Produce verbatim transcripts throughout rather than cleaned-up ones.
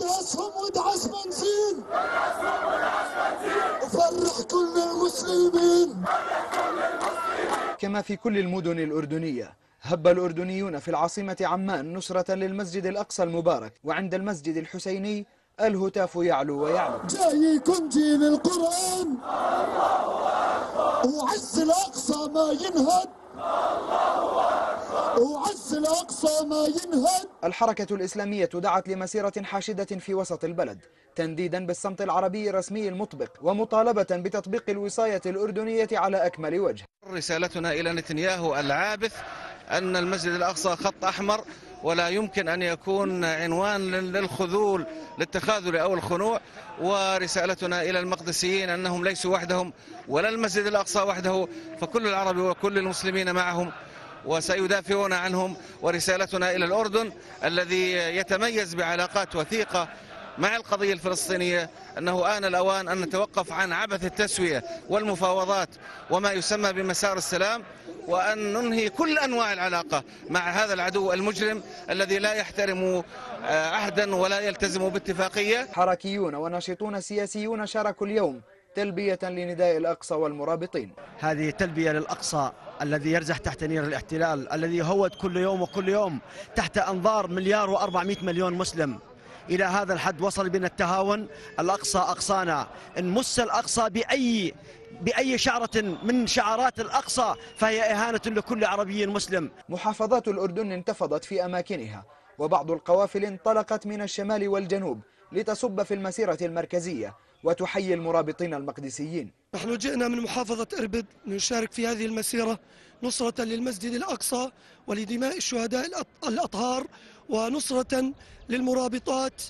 وادعسهم وادعس منزيل وفرح كل المسلمين. كما في كل المدن الأردنية، هب الأردنيون في العاصمة عمان نصرة للمسجد الأقصى المبارك، وعند المسجد الحسيني الهتاف يعلو ويعلو. جايكم جيل القرآن، الله أكبر، وعز الأقصى ما ينهد، الله أكبر، وعز الأقصى ما ينهد. الحركة الإسلامية دعت لمسيرة حاشدة في وسط البلد تنديدا بالصمت العربي الرسمي المطبق ومطالبة بتطبيق الوصاية الأردنية على أكمل وجه. رسالتنا إلى نتنياهو العابث أن المسجد الأقصى خط أحمر، ولا يمكن أن يكون عنوان للخذول للتخاذل أو الخنوع. ورسالتنا إلى المقدسيين أنهم ليسوا وحدهم ولا المسجد الأقصى وحده، فكل العرب وكل المسلمين معهم وسيدافعون عنهم. ورسالتنا إلى الأردن الذي يتميز بعلاقات وثيقة مع القضية الفلسطينية أنه آن الأوان أن نتوقف عن عبث التسوية والمفاوضات وما يسمى بمسار السلام، وأن ننهي كل أنواع العلاقة مع هذا العدو المجرم الذي لا يحترم عهدا ولا يلتزم باتفاقية. حركيون وناشطون سياسيون شاركوا اليوم تلبية لنداء الأقصى والمرابطين. هذه تلبية للأقصى الذي يرزح تحت نير الاحتلال، الذي يهود كل يوم وكل يوم تحت أنظار مليار وأربعمائة مليون مسلم. إلى هذا الحد وصل بنا التهاون. الأقصى أقصانا، إن مس الأقصى بأي بأي شعرة من شعارات الأقصى فهي إهانة لكل عربي مسلم. محافظات الأردن انتفضت في أماكنها، وبعض القوافل انطلقت من الشمال والجنوب لتصب في المسيرة المركزية وتحيي المرابطين المقدسيين. نحن جئنا من محافظة إربد لنشارك في هذه المسيرة نصرة للمسجد الأقصى ولدماء الشهداء الأطهار، ونصرة للمرابطات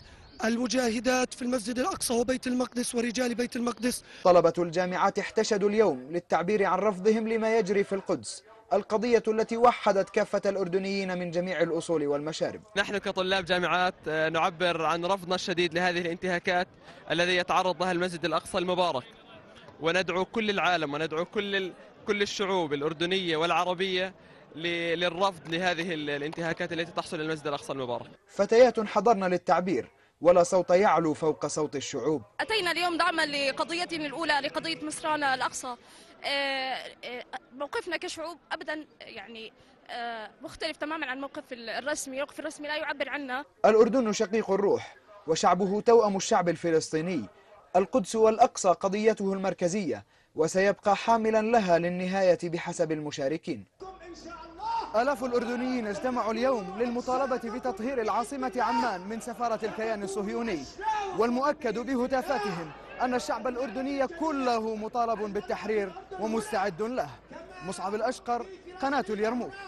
المجاهدات في المسجد الأقصى وبيت المقدس ورجال بيت المقدس. طلبة الجامعات احتشدوا اليوم للتعبير عن رفضهم لما يجري في القدس، القضية التي وحدت كافة الأردنيين من جميع الأصول والمشارب. نحن كطلاب جامعات نعبر عن رفضنا الشديد لهذه الانتهاكات الذي يتعرض لها المسجد الأقصى المبارك، وندعو كل العالم وندعو كل كل الشعوب الأردنية والعربية للرفض لهذه الانتهاكات التي تحصل للمسجد الأقصى المبارك. فتيات حضرنا للتعبير، ولا صوت يعلو فوق صوت الشعوب. أتينا اليوم دعما لقضيتنا الأولى، لقضية مصرنا الأقصى. موقفنا كشعوب أبدا يعني مختلف تماما عن موقف الرسمي، موقف الرسمي لا يعبر عنا. الأردن شقيق الروح وشعبه توأم الشعب الفلسطيني. القدس والأقصى قضيته المركزية، وسيبقى حاملا لها للنهاية بحسب المشاركين. آلاف الأردنيين اجتمعوا اليوم للمطالبة بتطهير العاصمة عمان من سفارة الكيان الصهيوني، والمؤكد بهتافاتهم أن الشعب الأردني كله مطالب بالتحرير ومستعد له. مصعب الأشقر، قناة اليرموك.